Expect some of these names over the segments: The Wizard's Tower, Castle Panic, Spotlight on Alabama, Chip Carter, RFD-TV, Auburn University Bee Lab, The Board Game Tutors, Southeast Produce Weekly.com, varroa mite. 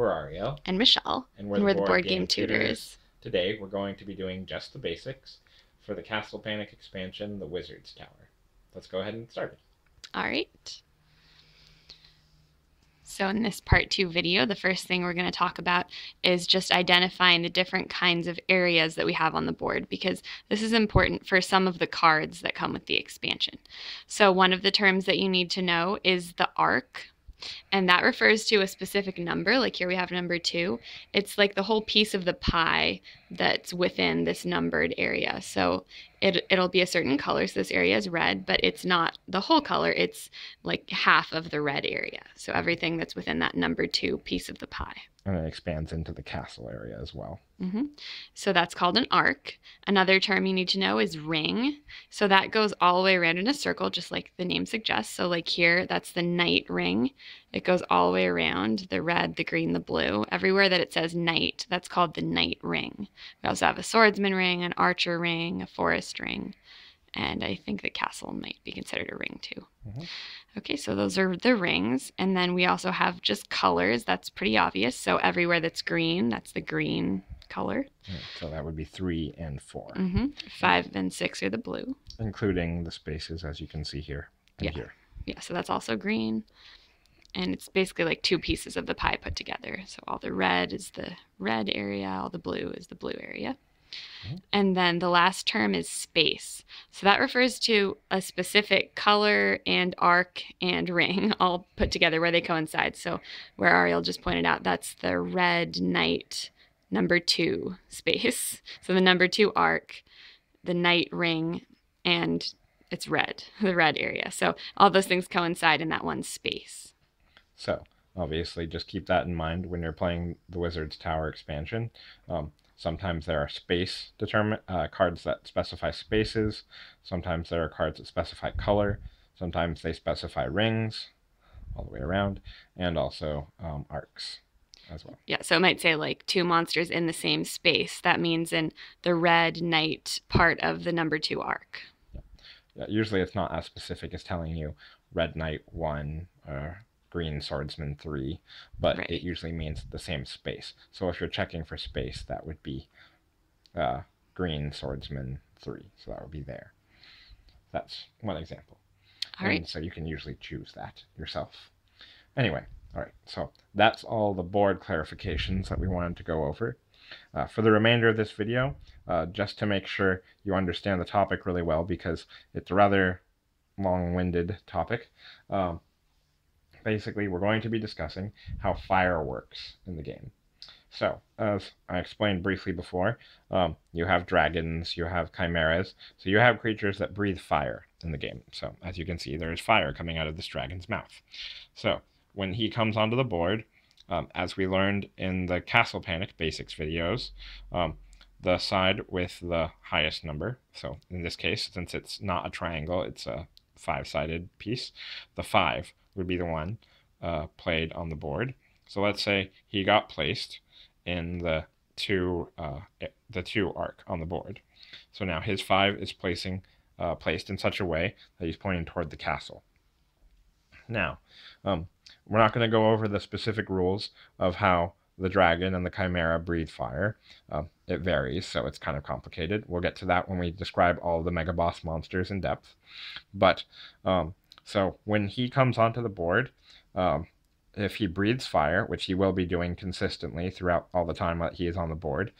We're Ariel. And Michelle. And we're the Board Game Tutors. Today we're going to be doing just the basics for the Castle Panic expansion, The Wizard's Tower. Let's go ahead and start it. Alright. So in this part 2 video, the first thing we're going to talk about is just identifying the different kinds of areas that we have on the board, because this is important for some of the cards that come with the expansion. So one of the terms that you need to know is the arc, and that refers to a specific number. Like here we have number 2. It's like the whole piece of the pie that's within this numbered area. So it'll be a certain color, so this area is red, but it's not the whole color, it's like half of the red area. So everything that's within that number 2 piece of the pie. And it expands into the castle area as well. Mm-hmm. So that's called an arc. Another term you need to know is ring. So that goes all the way around in a circle, just like the name suggests. So like here, that's the knight ring. It goes all the way around, the red, the green, the blue. Everywhere that it says knight, that's called the knight ring. We also have a swordsman ring, an archer ring, a forest ring, and I think the castle might be considered a ring too. Mm-hmm. Okay, so those are the rings, and then we also have just colors. That's pretty obvious. So everywhere that's green, that's the green color. Right, so that would be 3 and 4. Mm-hmm. 5 and 6 are the blue. Including the spaces, as you can see here and here. Yeah, so that's also green. And it's basically like 2 pieces of the pie put together. So all the red is the red area, all the blue is the blue area. And then the last term is space. So that refers to a specific color and arc and ring all put together where they coincide. So where Ariel just pointed out, that's the red knight number 2 space. So the number 2 arc, the knight ring, and it's red, the red area. So all those things coincide in that one space. So obviously just keep that in mind when you're playing the Wizard's Tower expansion. Sometimes there are space cards that specify spaces. Sometimes there are cards that specify color. Sometimes they specify rings all the way around, and also arcs as well. Yeah, so it might say like 2 monsters in the same space. That means in the red knight part of the number 2 arc. Yeah. Yeah, usually it's not as specific as telling you red knight 1 or green swordsman 3, but it usually means the same space. So if you're checking for space, that would be green swordsman 3. So that would be there. That's one example. All right. And so you can usually choose that yourself. Anyway, all right. So that's all the board clarifications that we wanted to go over. For the remainder of this video, just to make sure you understand the topic really well, because it's a rather long-winded topic, basically, we're going to be discussing how fire works in the game. So, as I explained briefly before, you have dragons, you have chimeras, so you have creatures that breathe fire in the game. So, as you can see, there is fire coming out of this dragon's mouth. So, when he comes onto the board, as we learned in the Castle Panic basics videos, the side with the highest number, so in this case, since it's not a triangle, it's a 5-sided piece, the 5 would be the one played on the board. So let's say he got placed in the 2 arc on the board. So now his 5 is placed in such a way that he's pointing toward the castle. Now, we're not going to go over the specific rules of how the dragon and the chimera breathe fire. It varies, so it's kind of complicated. We'll get to that when we describe all the mega boss monsters in depth. But so when he comes onto the board, if he breathes fire, which he will be doing consistently throughout all the time that he is on the board,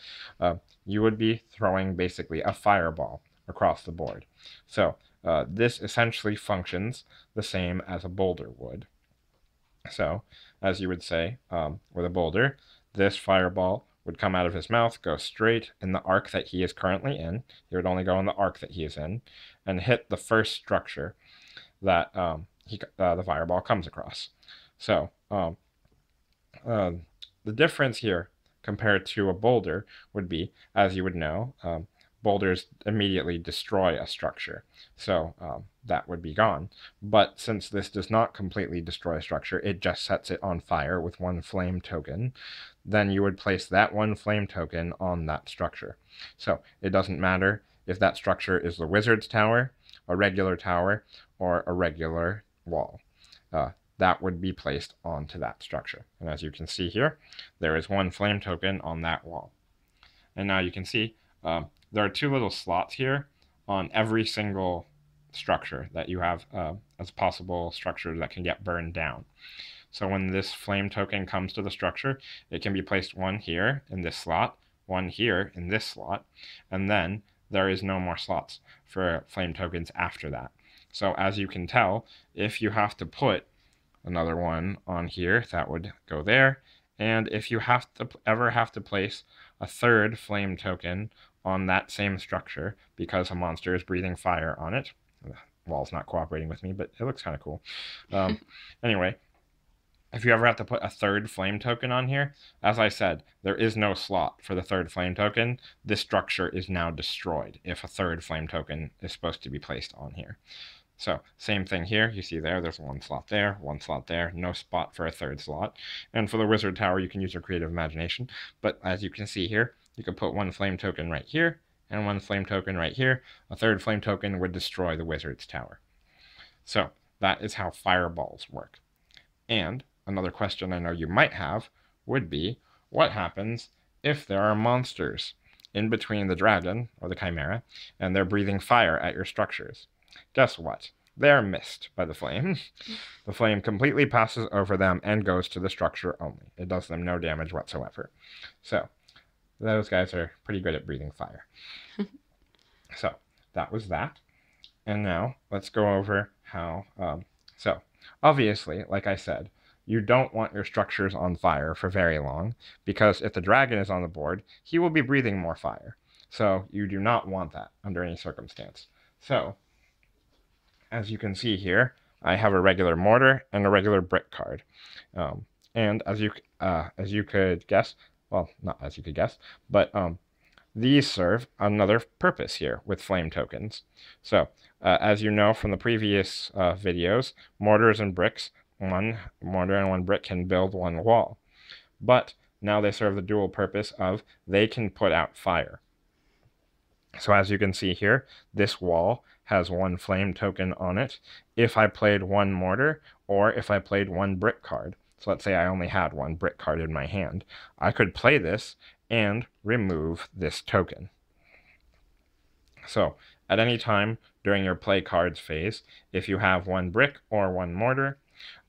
you would be throwing basically a fireball across the board. So this essentially functions the same as a boulder would. So as you would say, with a boulder, this fireball would come out of his mouth, go straight in the arc that he is currently in. He would only go in the arc that he is in and hit the first structure that the fireball comes across. So the difference here compared to a boulder would be, as you would know, boulders immediately destroy a structure. So that would be gone. But since this does not completely destroy a structure, it just sets it on fire with 1 flame token, then you would place that 1 flame token on that structure. So it doesn't matter if that structure is the Wizard's Tower, a regular tower, or a regular wall. that would be placed onto that structure. And as you can see here, there is one flame token on that wall. And now you can see there are two little slots here on every single structure that you have as possible structures that can get burned down. So when this flame token comes to the structure, it can be placed one here in this slot, one here in this slot, and then there is no more slots for flame tokens after that. So as you can tell, if you have to put another one on here, that would go there. And if you have to ever have to place a third flame token on that same structure because a monster is breathing fire on it, the wall's not cooperating with me, but it looks kind of cool. Anyway, if you ever have to put a third flame token on here, as I said, there is no slot for the third flame token. This structure is now destroyed if a third flame token is supposed to be placed on here. So same thing here, you see there's one slot there, no spot for a third slot. And for the Wizard Tower, you can use your creative imagination. But as you can see here, you can put one flame token right here and one flame token right here. A third flame token would destroy the Wizard's Tower. So that is how fireballs work. And another question I know you might have would be, what happens if there are monsters in between the dragon or the chimera and they're breathing fire at your structures? Guess what? They're missed by the flame. The flame completely passes over them and goes to the structure only. It does them no damage whatsoever. So those guys are pretty good at breathing fire. So that was that. And now let's go over how... so obviously, like I said, you don't want your structures on fire for very long, because if the dragon is on the board, he will be breathing more fire. So you do not want that under any circumstance. So as you can see here, I have a regular mortar and a regular brick card. And as you could guess, well, not as you could guess, but these serve another purpose here with flame tokens. So as you know from the previous videos, mortars and bricks, one mortar and one brick can build one wall. But now they serve the dual purpose of they can put out fire. So as you can see here, this wall has one flame token on it if I played one mortar or if I played one brick card. So let's say I only had one brick card in my hand. I could play this and remove this token. So at any time during your play cards phase, if you have one brick or one mortar,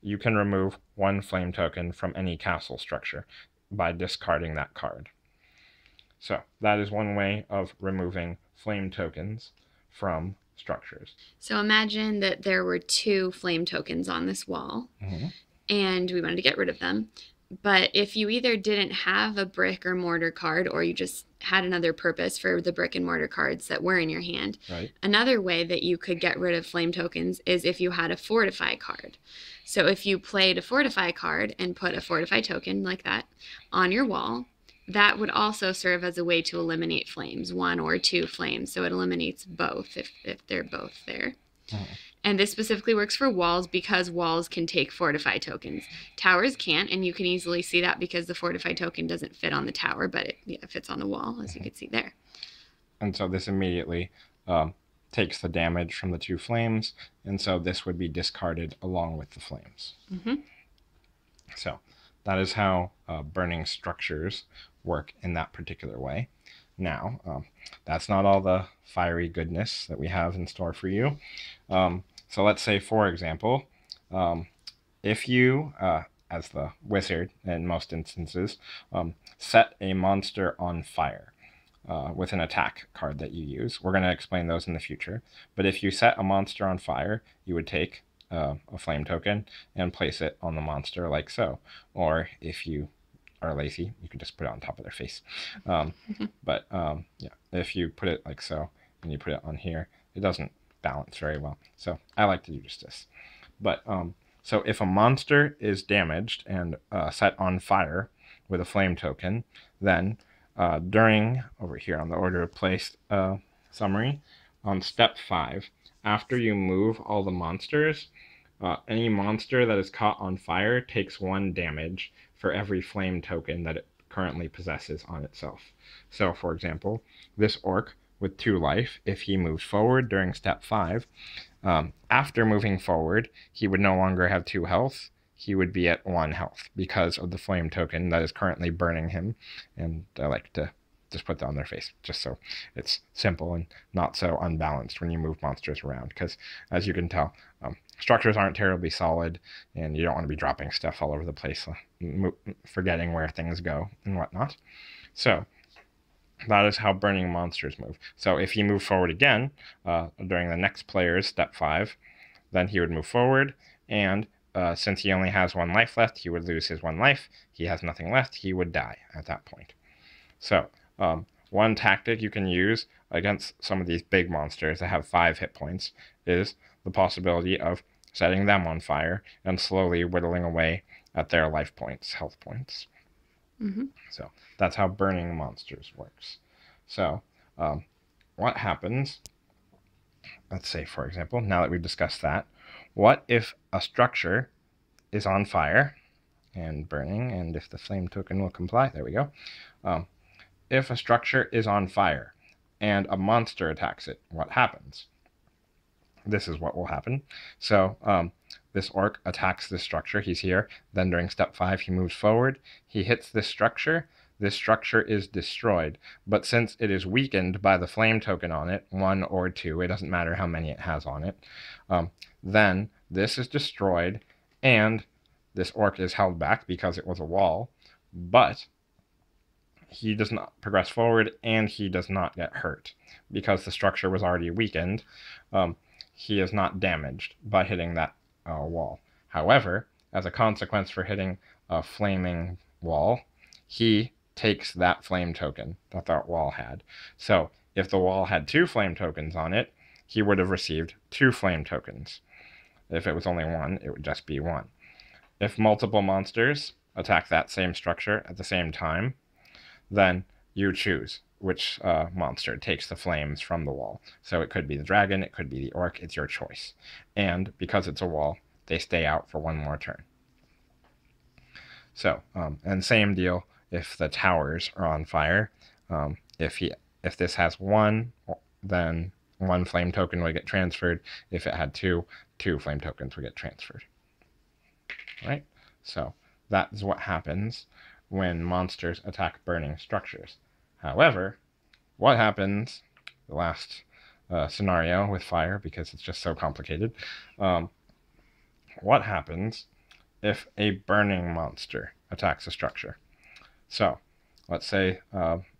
you can remove one flame token from any castle structure by discarding that card. So that is one way of removing flame tokens from structures. So imagine that there were two flame tokens on this wall, mm-hmm. and we wanted to get rid of them. But if you either didn't have a brick or mortar card, or you just had another purpose for the brick and mortar cards that were in your hand, right. Another way that you could get rid of flame tokens is if you had a fortify card. So if you played a fortify card and put a fortify token like that on your wall, that would also serve as a way to eliminate flames, one or two flames. So it eliminates both if they're both there. Mm-hmm. And this specifically works for walls because walls can take fortify tokens. Towers can't, and you can easily see that because the fortify token doesn't fit on the tower, but it fits on the wall, as mm-hmm. you can see there. And so this immediately takes the damage from the two flames, and so this would be discarded along with the flames. Mm-hmm. So that is how burning structures work in that particular way. Now, that's not all the fiery goodness that we have in store for you. So let's say, for example, if you, as the wizard in most instances, set a monster on fire with an attack card that you use. We're going to explain those in the future. But if you set a monster on fire, you would take a flame token and place it on the monster like so. Or if you are lazy, you can just put it on top of their face. Yeah, if you put it like so and you put it on here, it doesn't balance very well. So I like to do just this. But so if a monster is damaged and set on fire with a flame token, then during, over here on the order of place summary, on step 5, after you move all the monsters, any monster that is caught on fire takes 1 damage for every flame token that it currently possesses on itself. So, for example, this orc with 2 life, if he moved forward during step 5, after moving forward, he would no longer have 2 health. he would be at 1 health because of the flame token that is currently burning him. And I like to just put that on their face just so it's simple and not so unbalanced when you move monsters around, because as you can tell, structures aren't terribly solid and you don't want to be dropping stuff all over the place, forgetting where things go and whatnot. So that is how burning monsters move. So if you move forward again during the next player's step 5, then he would move forward, and since he only has 1 life left, he would lose his 1 life. He has nothing left. He would die at that point. So one tactic you can use against some of these big monsters that have 5 hit points is the possibility of setting them on fire and slowly whittling away at their life points, health points. Mm-hmm. So that's how burning monsters works. So what happens, let's say, for example, now that we've discussed that, what if a structure is on fire and burning, and if the flame token will comply, there we go. If a structure is on fire and a monster attacks it, what happens? This is what will happen. So this orc attacks this structure. He's here. Then during step 5, he moves forward. He hits this structure. This structure is destroyed. But since it is weakened by the flame token on it, 1 or 2, it doesn't matter how many it has on it, then this is destroyed and this orc is held back because it was a wall. But he does not progress forward and he does not get hurt because the structure was already weakened. He is not damaged by hitting that wall. However, as a consequence for hitting a flaming wall, he takes that flame token that that wall had. So if the wall had 2 flame tokens on it, he would have received 2 flame tokens. If it was only 1, it would just be 1. If multiple monsters attack that same structure at the same time, then you choose which monster takes the flames from the wall. So it could be the dragon, it could be the orc, it's your choice. And because it's a wall, they stay out for 1 more turn. So, and same deal if the towers are on fire. If this has 1, then 1 flame token would get transferred. If it had 2, 2 flame tokens would get transferred. All right? So that's what happens when monsters attack burning structures. However, what happens, the last scenario with fire, because it's just so complicated, what happens if a burning monster attacks a structure? So let's say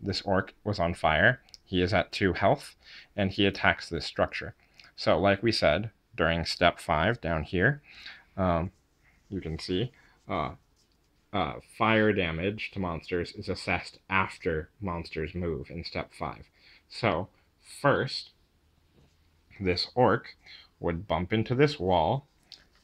this orc was on fire, he is at 2 health, and he attacks this structure. So like we said, during step 5 down here, you can see fire damage to monsters is assessed after monsters move in step 5. So first, this orc would bump into this wall.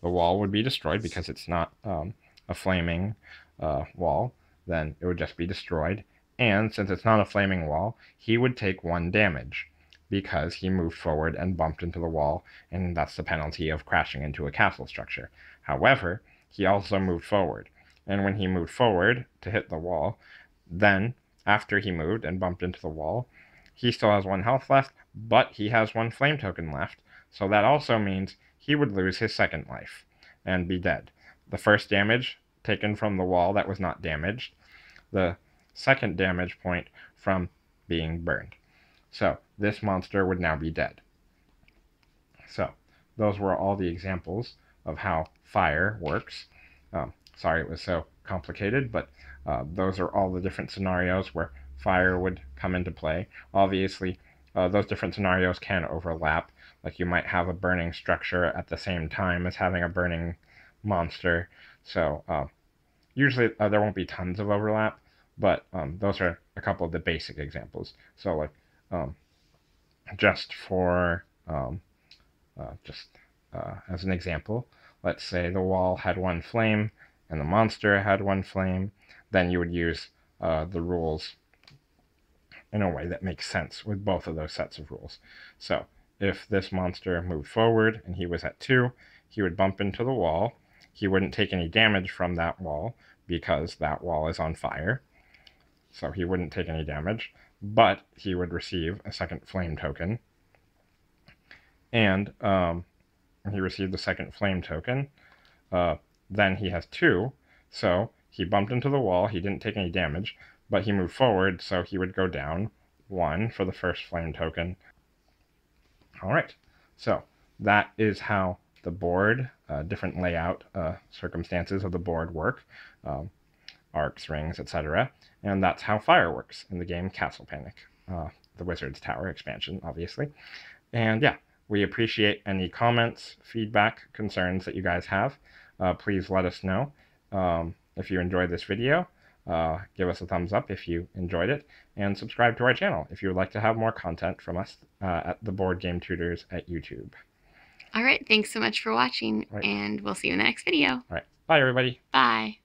The wall would be destroyed because it's not a flaming wall. Then it would just be destroyed. And since it's not a flaming wall, he would take 1 damage because he moved forward and bumped into the wall, and that's the penalty of crashing into a castle structure. However, he also moved forward. And when he moved forward to hit the wall, then after he moved and bumped into the wall, he still has 1 health left, but he has 1 flame token left. So that also means he would lose his 2nd life and be dead. The 1st damage taken from the wall that was not damaged, the 2nd damage point from being burned. So this monster would now be dead. So those were all the examples of how fire works. Sorry it was so complicated, but those are all the different scenarios where fire would come into play. Obviously, those different scenarios can overlap. Like you might have a burning structure at the same time as having a burning monster. So usually there won't be tons of overlap, but those are a couple of the basic examples. So like just for, as an example, let's say the wall had 1 flame and the monster had 1 flame, then you would use the rules in a way that makes sense with both of those sets of rules. So if this monster moved forward and he was at 2, he would bump into the wall. He wouldn't take any damage from that wall because that wall is on fire. So he wouldn't take any damage, but he would receive a 2nd flame token. And he received the 2nd flame token. Then he has two, so he bumped into the wall. He didn't take any damage, but he moved forward, so he would go down one for the first flame token. All right, so that is how the board, different layout circumstances of the board work, arcs, rings, etc. And that's how fire works in the game Castle Panic, the Wizard's Tower expansion, obviously. And yeah, we appreciate any comments, feedback, concerns that you guys have. Please let us know if you enjoyed this video. Give us a thumbs up if you enjoyed it, and subscribe to our channel if you would like to have more content from us at The Board Game Tutors at YouTube. All right, thanks so much for watching, and we'll see you in the next video. All right, bye everybody. Bye.